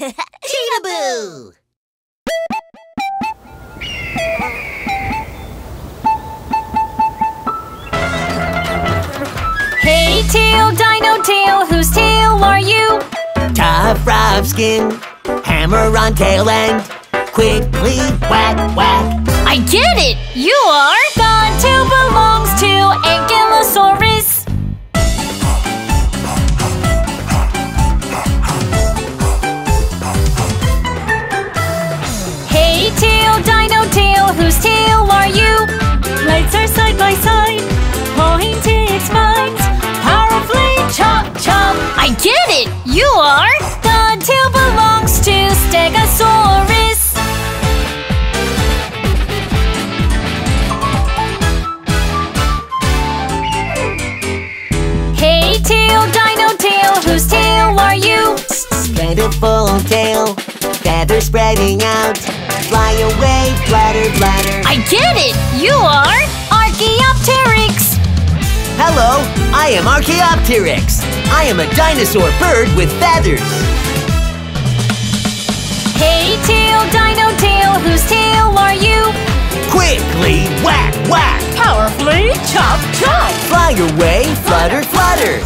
Cheetahboo! Hey, Teal, Dino Teal, whose teal are you? Tough, rough skin, hammer on tail end, quickly whack, whack. I get it! You are the tail belongs to Ankylosaurus. Teal, Dino Teal, whose teal are you? Lights are side by side, pointy spines, powerfully chop chop. I get it! You are! The tail belongs to Stegosaurus. Hey, Teal, Dino Teal, whose tail are you? Splendidful tail, feathers spreading out. Fly away, flutter, flutter. I get it! You are Archaeopteryx! Hello, I am Archaeopteryx. I am a dinosaur bird with feathers. Hey, Teal, Dino Teal, whose tail are you? Quickly, whack, whack. Powerfully, chop, chop. Fly away, flutter, flutter.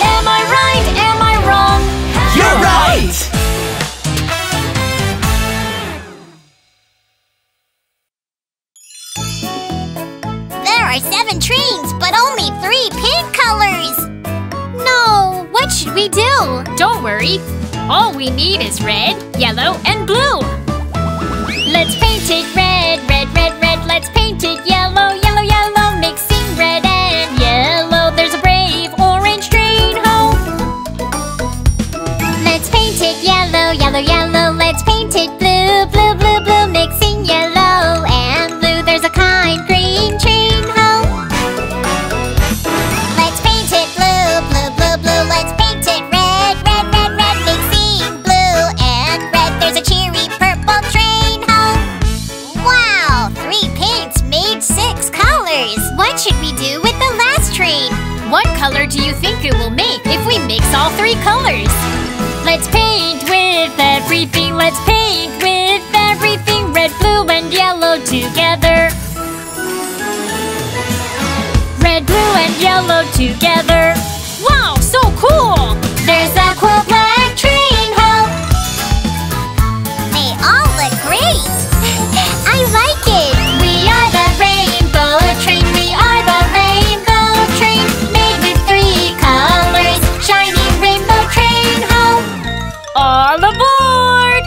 Am I right? Am I wrong? You're right! There are 7 trains, but only 3 pink colors! No, what should we do? Don't worry, all we need is red, yellow, and blue! Let's paint it red, red, red, red, let's paint it yellow, yellow, yellow, mixing red and yellow, there's a brave orange train home! Let's paint it yellow, yellow, yellow, let's paint it blue, blue, blue, blue, mixing yellow and blue, there's a kind green train. What should we do with the last train? What color do you think it will make if we mix all 3 colors? Let's paint with everything. Let's paint with everything. Red, blue, and yellow together. Red, blue, and yellow together. Wow, so cool! There's a cool black train home. They all look great. I like it. We are the rainbow train. All aboard!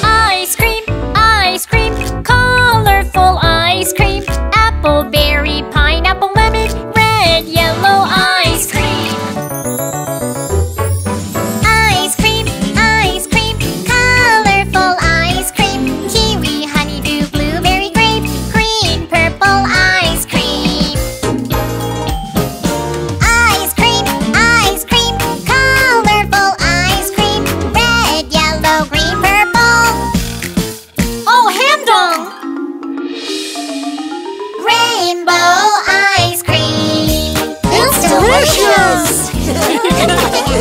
Ice cream, colorful ice cream, apple Look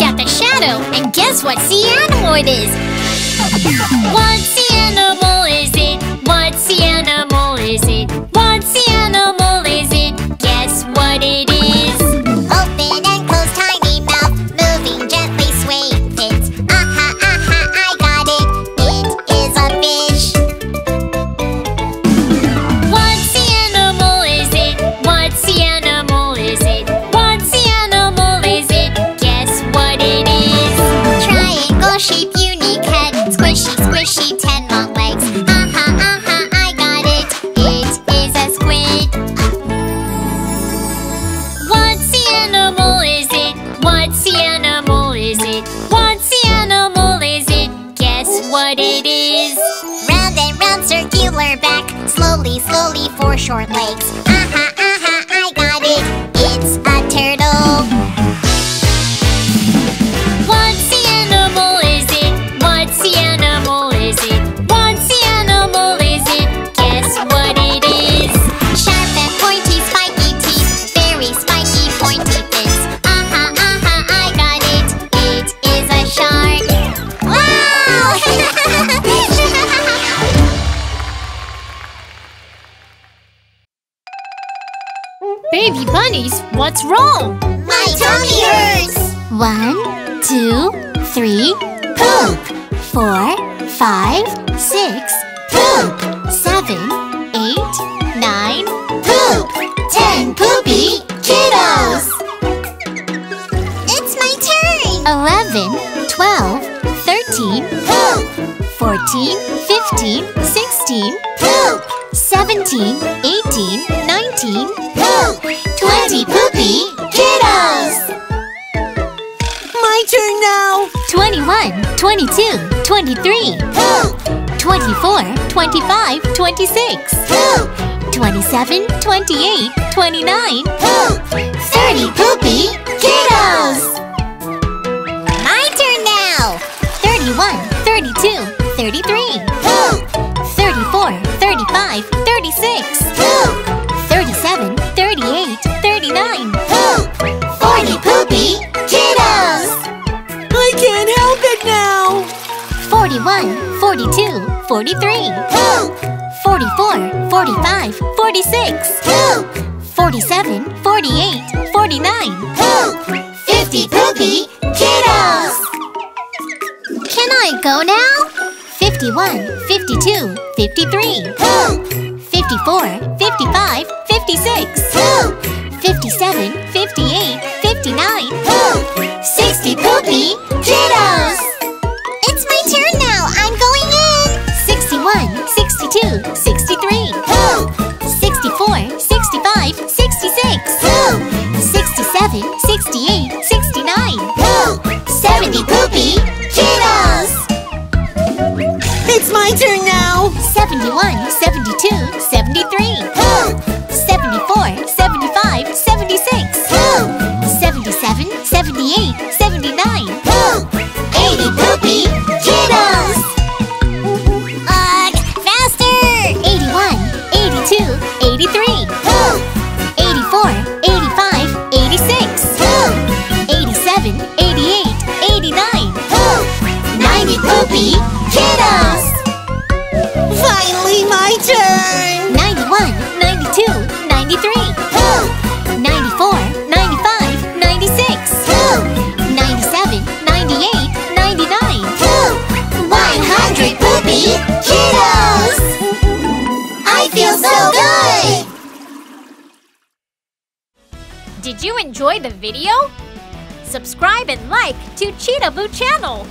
at the shadow and guess what sea animal it is. What sea animal is it? What sea animal is it? What sea animal is it? Guess what it is. Open and close tiny mouth, moving gently swaying fins. Aha, aha, I got it. It is a fish. What sea animal is it? What sea animal is it? What sea animal is it? Guess what it is. Triangle shaped unique head, squishy, squishy tail. Slowly, four short legs. Aha, aha, I got it. It's a turtle. What sea animal is it? What sea animal is it? What sea animal is it? Guess what it is. Sharp and pointy, spiky teeth. Very spiky, pointy fins. Aha, aha, I got it. It is a shark. Wow! Baby bunnies, what's wrong? My tummy hurts! 1, 2, 3, poop! 4, 5, 6, poop! 7, 8, 9, poop! 10 poopy kiddos! It's my turn! 11, 12, 13, poop! 14, 15, 16, poop! 17, 18, 19, poop! 20 poopy kiddos! My turn now! 21, 22, 23, poop! 24, 25, 26, poop! 27, 28, 29, poop! 30 poopy kiddos! My turn now! 31, 32, 33, poop! 34, 35, 36, poop! 37, 38, 39, poop! 40 poopy kiddos! I can't help it now! 41, 42, 43, poop! 44, 45, 46, poop! 47, 48, 49, poop! 50 poopy kiddos! Can I go now? 51, 52, 53, poop! 54, 55, 56, poop! 57, 58, 59, poop! 60 poopy kiddos! It's my turn now! I'm going in! 61, 62, 63, poop! 64, 65, 66, poop! 67, 68, 69, poop! 70 poopy kiddos! It's my turn now! 71, 72, 73, poop! 74, 75, 76, poop! 77, 78, 79, poop! 80 poopy kiddos! Ugh! Faster! 81, 82, 83, poop! 84, 85, 86, poop! 87, 88, 89, poop! 90 poopy kiddos! Finally my turn! 91, 92, 93, poop! 94, 95, 96, poop! 97, 98, 99, poop! 100 poopy kiddos! I feel so good! Did you enjoy the video? Subscribe and like to Cheetahboo channel!